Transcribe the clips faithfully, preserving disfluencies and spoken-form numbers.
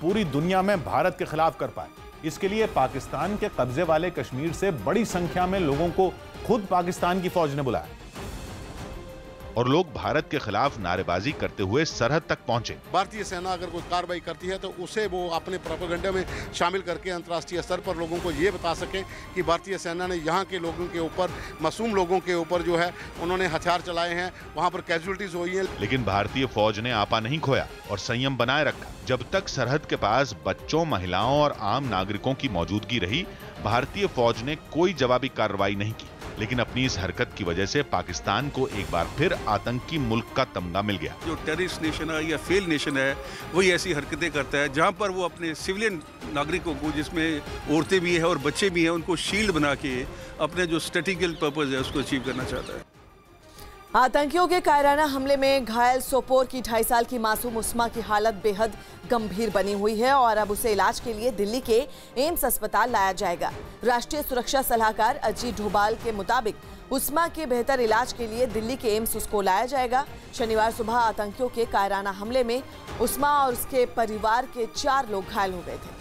पूरी दुनिया में भारत के खिलाफ कर पाए। इसके लिए पाकिस्तान के कब्जे वाले कश्मीर से बड़ी संख्या में लोगों को खुद पाकिस्तान की फौज ने बुलाया और लोग भारत के खिलाफ नारेबाजी करते हुए सरहद तक पहुंचे। भारतीय सेना अगर कोई कार्रवाई करती है तो उसे वो अपने प्रोपेगेंडा में शामिल करके अंतर्राष्ट्रीय स्तर पर लोगों को ये बता सके कि भारतीय सेना ने यहाँ के लोगों के ऊपर, मासूम लोगों के ऊपर जो है उन्होंने हथियार चलाए हैं, वहाँ पर कैजुअलिटीज हुई है। लेकिन भारतीय फौज ने आपा नहीं खोया और संयम बनाए रखा। जब तक सरहद के पास बच्चों, महिलाओं और आम नागरिकों की मौजूदगी रही, भारतीय फौज ने कोई जवाबी कार्रवाई नहीं की। लेकिन अपनी इस हरकत की वजह से पाकिस्तान को एक बार फिर आतंकी मुल्क का तमगा मिल गया। जो टेररिस्ट नेशन है या फेल नेशन है, वही ऐसी हरकतें करता है जहां पर वो अपने सिविलियन नागरिकों को, जिसमें औरतें भी हैं और बच्चे भी हैं, उनको शील्ड बना के अपने जो स्ट्रेटेजिक पर्पस है उसको अचीव करना चाहता है। आतंकियों के कायराना हमले में घायल सोपोर की ढाई साल की मासूम उस्मा की हालत बेहद गंभीर बनी हुई है और अब उसे इलाज के लिए दिल्ली के एम्स अस्पताल लाया जाएगा। राष्ट्रीय सुरक्षा सलाहकार अजीत डोभाल के मुताबिक उस्मा के बेहतर इलाज के लिए दिल्ली के एम्स उसको लाया जाएगा। शनिवार सुबह आतंकियों के कायराना हमले में उस्मा और उसके परिवार के चार लोग घायल हो गए थे।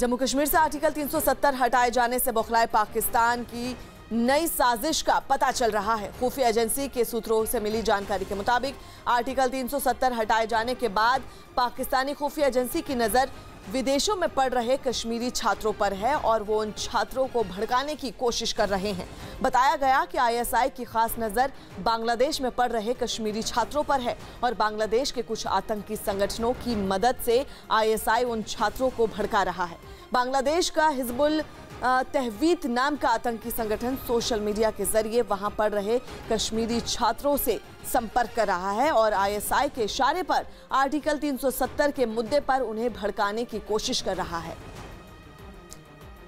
जम्मू कश्मीर से आर्टिकल तीन सौ सत्तर हटाए जाने से बौखलाए पाकिस्तान की नई साजिश का पता चल रहा है। खुफिया एजेंसी के सूत्रों से मिली जानकारी के मुताबिक आर्टिकल तीन सौ सत्तर हटाए जाने के बाद पाकिस्तानी खुफिया एजेंसी की नज़र विदेशों में पढ़ रहे कश्मीरी छात्रों पर है और वो उन छात्रों को भड़काने की कोशिश कर रहे हैं। बताया गया कि आईएसआई की खास नज़र बांग्लादेश में पढ़ रहे कश्मीरी छात्रों पर है और बांग्लादेश के कुछ आतंकी संगठनों की मदद से आईएसआई उन छात्रों को भड़का रहा है। बांग्लादेश का हिजबुल तहवीद नाम का आतंकी संगठन सोशल मीडिया के जरिए वहां पढ़ रहे कश्मीरी छात्रों से संपर्क कर रहा है और आईएसआई के इशारे पर आर्टिकल तीन सौ सत्तर के मुद्दे पर उन्हें भड़काने की कोशिश कर रहा है।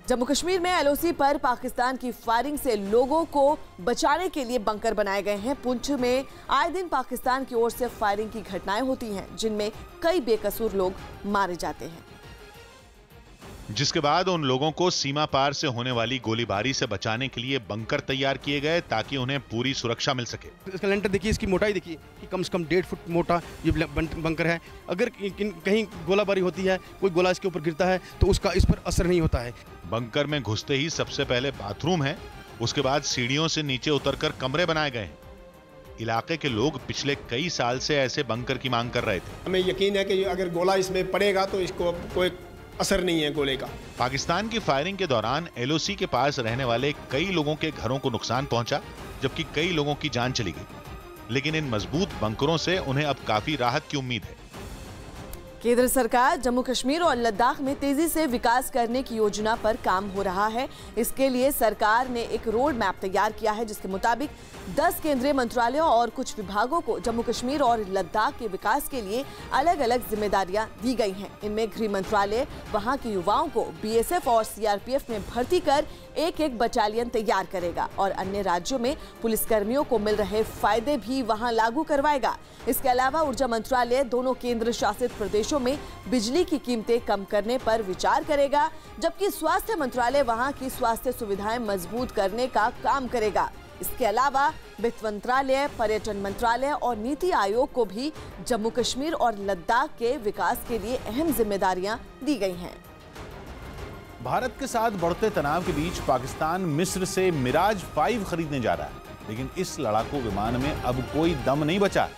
जम्मू कश्मीर में एलओसी पर पाकिस्तान की फायरिंग से लोगों को बचाने के लिए बंकर बनाए गए हैं। पुंछ में आए दिन पाकिस्तान की ओर से फायरिंग की घटनाएं होती हैं जिनमें कई बेकसूर लोग मारे जाते हैं, जिसके बाद उन लोगों को सीमा पार से होने वाली गोलीबारी से बचाने के लिए बंकर तैयार किए गए ताकि उन्हें पूरी सुरक्षा मिल सके। इसका लेंटर देखिए, इसकी मोटाई देखिए कि कम से कम डेढ़ फुट मोटा ये बंकर है। अगर कहीं गोलाबारी होती है, कोई गोला इसके ऊपर गिरता है तो उसका इस पर असर नहीं होता है। बंकर में घुसते ही सबसे पहले बाथरूम है, उसके बाद सीढ़ियों से नीचे उतरकर कमरे बनाए गए हैं। इलाके के लोग पिछले कई साल से ऐसे बंकर की मांग कर रहे थे। हमें यकीन है कि अगर गोला इसमें पड़ेगा तो इसको कोई असर नहीं है गोले का। पाकिस्तान की फायरिंग के दौरान एलओसी के पास रहने वाले कई लोगों के घरों को नुकसान पहुंचा, जबकि कई लोगों की जान चली गई। लेकिन इन मजबूत बंकरों से उन्हें अब काफी राहत की उम्मीद है। केंद्र सरकार जम्मू कश्मीर और लद्दाख में तेजी से विकास करने की योजना पर काम हो रहा है। इसके लिए सरकार ने एक रोड मैप तैयार किया है जिसके मुताबिक दस केंद्रीय मंत्रालयों और कुछ विभागों को जम्मू कश्मीर और लद्दाख के विकास के लिए अलग अलग जिम्मेदारियां दी गई हैं। इनमें गृह मंत्रालय वहां के युवाओं को बीएसएफ और सीआरपीएफ में भर्ती कर एक एक बटालियन तैयार करेगा और अन्य राज्यों में पुलिसकर्मियों को मिल रहे फायदे भी वहाँ लागू करवाएगा। इसके अलावा ऊर्जा मंत्रालय दोनों केंद्र शासित प्रदेश में बिजली की कीमतें कम करने पर विचार करेगा, जबकि स्वास्थ्य मंत्रालय वहां की स्वास्थ्य सुविधाएं मजबूत करने का काम करेगा। इसके अलावा वित्त मंत्रालय, पर्यटन मंत्रालय और नीति आयोग को भी जम्मू कश्मीर और लद्दाख के विकास के लिए अहम जिम्मेदारियां दी गई हैं। भारत के साथ बढ़ते तनाव के बीच पाकिस्तान मिस्र से मिराज फाइव खरीदने जा रहा है, लेकिन इस लड़ाकू विमान में अब कोई दम नहीं बचा,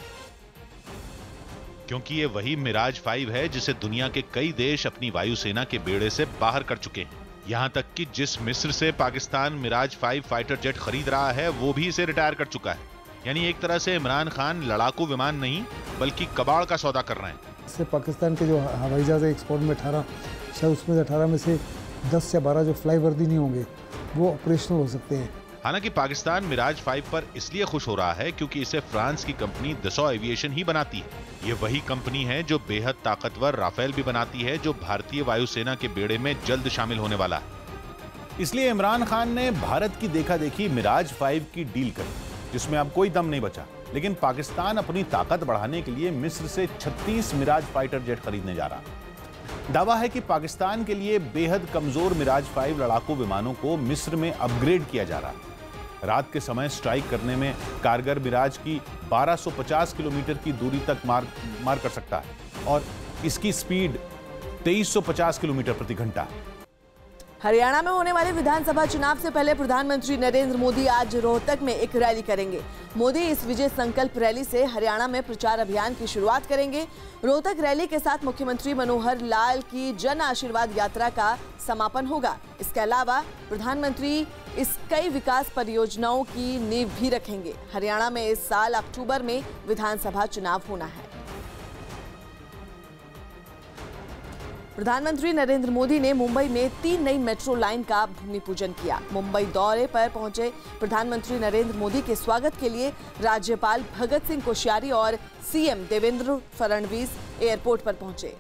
क्योंकि ये वही मिराज फाइव है जिसे दुनिया के कई देश अपनी वायुसेना के बेड़े से बाहर कर चुके हैं। यहाँ तक कि जिस मिस्र से Pakistan Mirage five fighter jet खरीद रहा है वो भी इसे रिटायर कर चुका है। यानी एक तरह से इमरान खान लड़ाकू विमान नहीं बल्कि कबाड़ का सौदा कर रहे हैं। इससे पाकिस्तान के जो हवाई जहाज एक्सपोर्ट में अठारह शायद उसमें अठारह में से दस से बारह जो फ्लाई वर्दी नहीं होंगे वो ऑपरेशनल हो सकते हैं। हालांकि पाकिस्तान मिराज फाइव पर इसलिए खुश हो रहा है क्योंकि इसे फ्रांस की कंपनी दसो एविएशन ही बनाती है। ये वही कंपनी है जो बेहद ताकतवर राफेल भी बनाती है, जो भारतीय वायुसेना के बेड़े में जल्द शामिल होने वाला है। इसलिए इमरान खान ने भारत की देखा देखी मिराज फाइव की डील करी, जिसमें अब कोई दम नहीं बचा। लेकिन पाकिस्तान अपनी ताकत बढ़ाने के लिए मिस्र से छत्तीस मिराज फाइटर जेट खरीदने जा रहा है। दावा है कि पाकिस्तान के लिए बेहद कमजोर मिराज फाइव लड़ाकू विमानों को मिस्र में अपग्रेड किया जा रहा है। रात के समय स्ट्राइक करने में कारगर मिराज की बारह सौ पचास किलोमीटर की दूरी तक मार मार कर सकता है और इसकी स्पीड तेईस सौ पचास किलोमीटर प्रति घंटा। हरियाणा में होने वाले विधानसभा चुनाव से पहले प्रधानमंत्री नरेंद्र मोदी आज रोहतक में एक रैली करेंगे। मोदी इस विजय संकल्प रैली से हरियाणा में प्रचार अभियान की शुरुआत करेंगे। रोहतक रैली के साथ मुख्यमंत्री मनोहर लाल की जन आशीर्वाद यात्रा का समापन होगा। इसके अलावा प्रधानमंत्री इस कई विकास परियोजनाओं की नींव भी रखेंगे। हरियाणा में इस साल अक्टूबर में विधानसभा चुनाव होना है। प्रधानमंत्री नरेंद्र मोदी ने मुंबई में तीन नई मेट्रो लाइन का भूमि पूजन किया। मुंबई दौरे पर पहुंचे प्रधानमंत्री नरेंद्र मोदी के स्वागत के लिए राज्यपाल भगत सिंह कोश्यारी और सीएम देवेंद्र फडणवीस एयरपोर्ट पर पहुंचे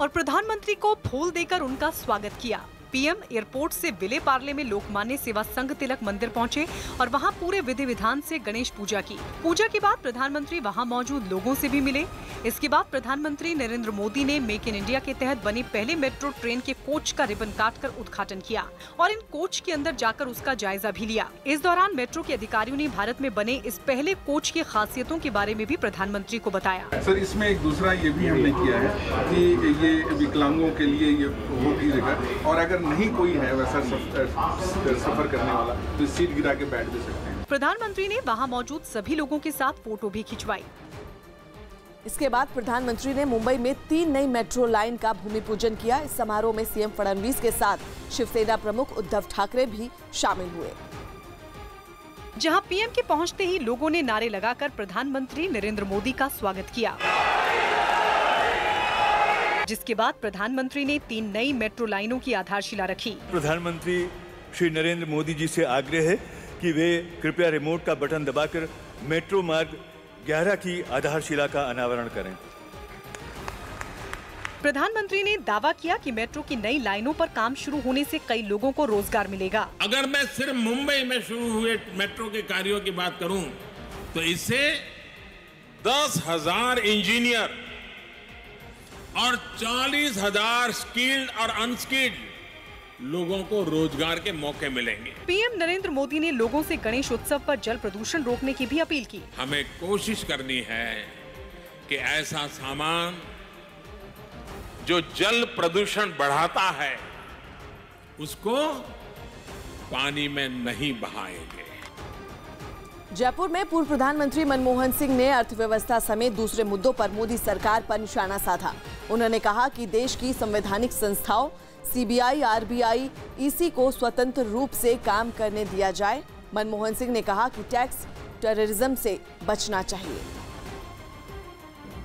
और प्रधानमंत्री को फूल देकर उनका स्वागत किया। पीएम एयरपोर्ट से विले पार्ले में लोकमान्य सेवा संघ तिलक मंदिर पहुंचे और वहां पूरे विधि विधान से गणेश पूजा की। पूजा के बाद प्रधानमंत्री वहां मौजूद लोगों से भी मिले। इसके बाद प्रधानमंत्री नरेंद्र मोदी ने मेक इन इंडिया के तहत बनी पहली मेट्रो ट्रेन के कोच का रिबन काट कर उद्घाटन किया और इन कोच के अंदर जाकर उसका जायजा भी लिया। इस दौरान मेट्रो के अधिकारियों ने भारत में बने इस पहले कोच की खासियतों के बारे में भी प्रधानमंत्री को बताया। सर, इसमें एक दूसरा ये भी हमने किया है कि ये विकलांगों के लिए ये होगी जगह और अगर नहीं कोई है वैसा सफर करने वाला तो सीट गिरा के बैठ भी सकते हैं। प्रधानमंत्री ने वहां मौजूद सभी लोगों के साथ फोटो भी खिंचवाई। इसके बाद प्रधानमंत्री ने मुंबई में तीन नई मेट्रो लाइन का भूमि पूजन किया। इस समारोह में सीएम फडणवीस के साथ शिवसेना प्रमुख उद्धव ठाकरे भी शामिल हुए, जहां पीएम के पहुंचते ही लोगों ने नारे लगाकर प्रधानमंत्री नरेंद्र मोदी का स्वागत किया, जिसके बाद प्रधानमंत्री ने तीन नई मेट्रो लाइनों की आधारशिला रखी। प्रधानमंत्री श्री नरेंद्र मोदी जी से आग्रह है कि वे कृपया रिमोट का बटन दबाकर मेट्रो मार्ग ग्यारह की आधारशिला का अनावरण करें। प्रधानमंत्री ने दावा किया कि मेट्रो की नई लाइनों पर काम शुरू होने से कई लोगों को रोजगार मिलेगा। अगर मैं सिर्फ मुंबई में शुरू हुए मेट्रो के कार्यों की बात करूँ तो इससे दस हजार इंजीनियर और चालीस हजार स्किल्ड और अनस्किल्ड लोगों को रोजगार के मौके मिलेंगे। पीएम नरेंद्र मोदी ने लोगों से गणेश उत्सव पर जल प्रदूषण रोकने की भी अपील की। हमें कोशिश करनी है कि ऐसा सामान जो जल प्रदूषण बढ़ाता है उसको पानी में नहीं बहाएंगे। जयपुर में पूर्व प्रधानमंत्री मनमोहन सिंह ने अर्थव्यवस्था समेत दूसरे मुद्दों पर मोदी सरकार पर निशाना साधा। उन्होंने कहा कि देश की संवैधानिक संस्थाओं सीबीआई, आरबीआई, ईसी को स्वतंत्र रूप से काम करने दिया जाए। मनमोहन सिंह ने कहा कि टैक्स टेररिज्म से बचना चाहिए।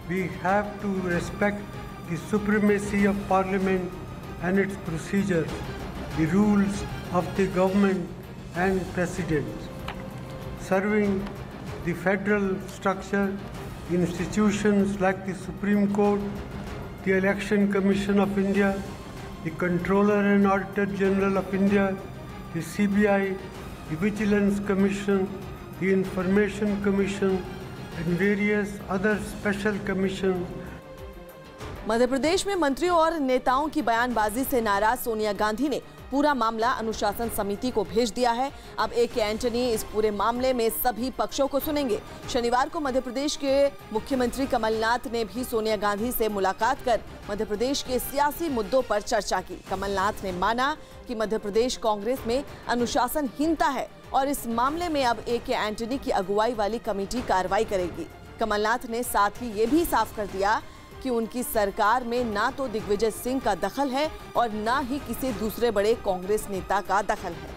We have to respect the supremacy of parliament and its procedures, the rules of the government and president. Serving the federal structure, institutions like the Supreme Court, the Election Commission of India, the Controller and Auditor General of India, the C B I, the Vigilance Commission, the Information Commission, and various other special commissions. Madhya Pradesh में मंत्रियों और नेताओं की बयानबाजी से नाराज सोनिया गांधी ने पूरा मामला अनुशासन समिति को भेज दिया है। अब ए के एंटनी इस पूरे मामले में सभी पक्षों को सुनेंगे। शनिवार को मध्य प्रदेश के मुख्यमंत्री कमलनाथ ने भी सोनिया गांधी से मुलाकात कर मध्य प्रदेश के सियासी मुद्दों पर चर्चा की। कमलनाथ ने माना कि मध्य प्रदेश कांग्रेस में अनुशासनहीनता है और इस मामले में अब ए के एंटनी की अगुवाई वाली कमेटी कार्रवाई करेगी। कमलनाथ ने साथ ही ये भी साफ कर दिया कि उनकी सरकार में ना तो दिग्विजय सिंह का दखल है और ना ही किसी दूसरे बड़े कांग्रेस नेता का दखल है।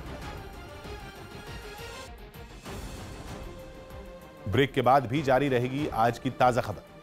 ब्रेक के बाद भी जारी रहेगी आज की ताजा खबर।